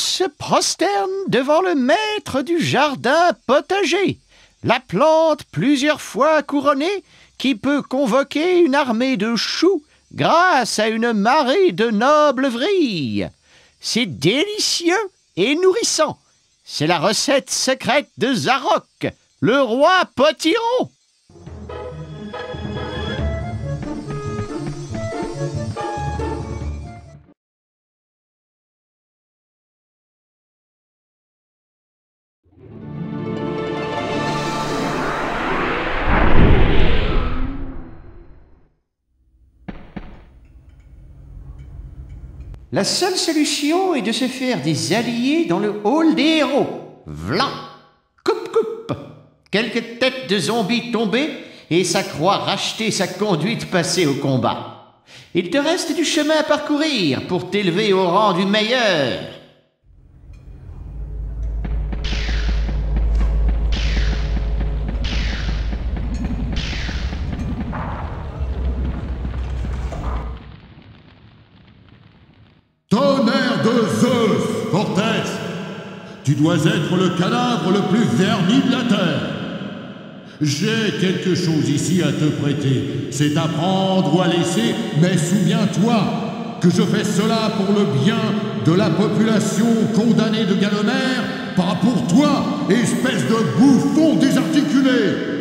Se prosterne devant le maître du jardin potager, la plante plusieurs fois couronnée qui peut convoquer une armée de choux grâce à une marée de nobles vrilles. C'est délicieux et nourrissant. C'est la recette secrète de Zarok, le roi potiron. La seule solution est de se faire des alliés dans le hall des héros. Vlan, coupe. Quelques têtes de zombies tombées et sa croix rachetée, sa conduite passée au combat. Il te reste du chemin à parcourir pour t'élever au rang du meilleur. Cortés, tu dois être le cadavre le plus verni de la terre. J'ai quelque chose ici à te prêter. C'est à prendre ou à laisser, mais souviens-toi que je fais cela pour le bien de la population condamnée de Galomère, pas pour toi, espèce de bouffon désarticulé.